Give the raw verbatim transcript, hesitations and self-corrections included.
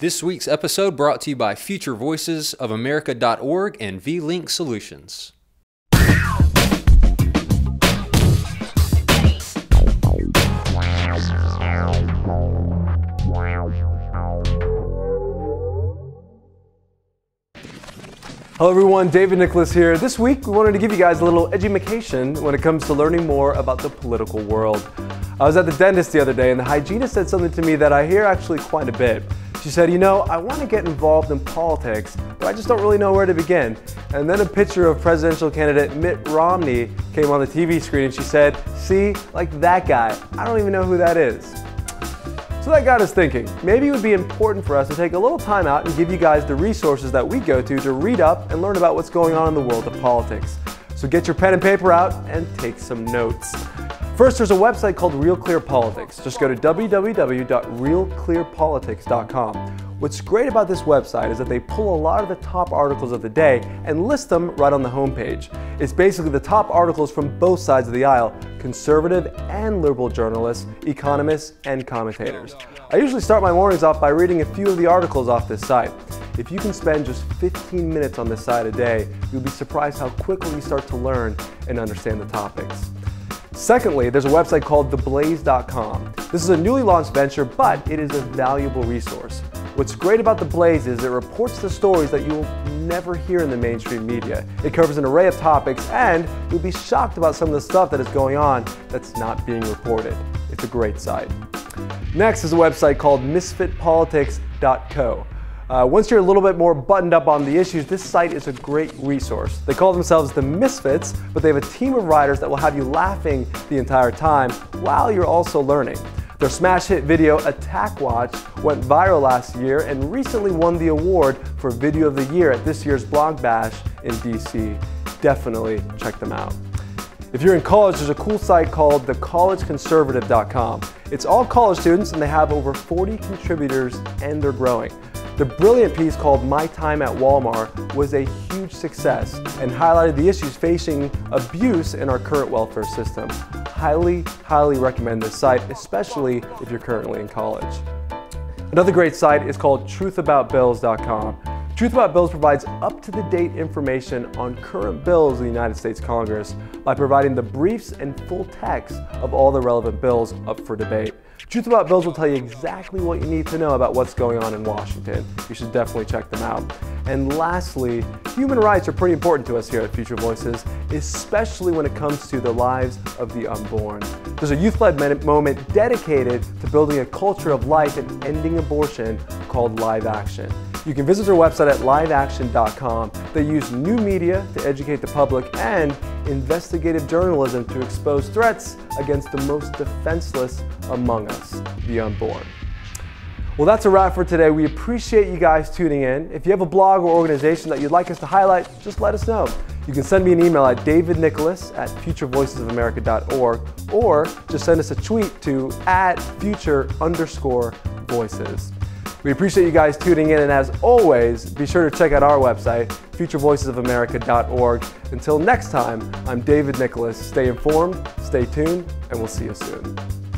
This week's episode brought to you by Future Voices of America dot org and VLink Solutions. Hello everyone, David Nicholas here. This week we wanted to give you guys a little edumacation when it comes to learning more about the political world. I was at the dentist the other day and the hygienist said something to me that I hear actually quite a bit. She said, you know, I want to get involved in politics, but I just don't really know where to begin. And then a picture of presidential candidate Mitt Romney came on the T V screen and she said, see, like that guy, I don't even know who that is. So that got us thinking, maybe it would be important for us to take a little time out and give you guys the resources that we go to to read up and learn about what's going on in the world of politics. So get your pen and paper out and take some notes. First, there's a website called Real Clear Politics. Just go to w w w dot real clear politics dot com. What's great about this website is that they pull a lot of the top articles of the day and list them right on the homepage. It's basically the top articles from both sides of the aisle, conservative and liberal journalists, economists, and commentators. I usually start my mornings off by reading a few of the articles off this site. If you can spend just fifteen minutes on this site a day, you'll be surprised how quickly you start to learn and understand the topics. Secondly, there's a website called the blaze dot com. This is a newly launched venture, but it is a valuable resource. What's great about The Blaze is it reports the stories that you will never hear in the mainstream media. It covers an array of topics and you'll be shocked about some of the stuff that is going on that's not being reported. It's a great site. Next is a website called Misfit Politics dot co. Uh, once you're a little bit more buttoned up on the issues, this site is a great resource. They call themselves the Misfits, but they have a team of writers that will have you laughing the entire time while you're also learning. Their smash hit video, Attack Watch, went viral last year and recently won the award for Video of the Year at this year's Blog Bash in D C. Definitely check them out. If you're in college, there's a cool site called the college conservative dot com. It's all college students and they have over forty contributors and they're growing. The brilliant piece called My Time at Walmart was a huge success and highlighted the issues facing abuse in our current welfare system. Highly, highly recommend this site, especially if you're currently in college. Another great site is called Truth About Bills dot com. Truth About Bills provides up-to-the-date information on current bills in the United States Congress by providing the briefs and full text of all the relevant bills up for debate. Truth About Bills will tell you exactly what you need to know about what's going on in Washington. You should definitely check them out. And lastly, human rights are pretty important to us here at Future Voices, especially when it comes to the lives of the unborn. There's a youth-led moment dedicated to building a culture of life and ending abortion called Live Action. You can visit their website at live action dot com. They use new media to educate the public and investigative journalism to expose threats against the most defenseless among us, the unborn. Well, that's a wrap for today. We appreciate you guys tuning in. If you have a blog or organization that you'd like us to highlight, just let us know. You can send me an email at David Nicholas at future voices of america dot org or just send us a tweet to at future underscore voices. We appreciate you guys tuning in, and as always, be sure to check out our website, future voices of america dot org. Until next time, I'm David Nicholas. Stay informed, stay tuned, and we'll see you soon.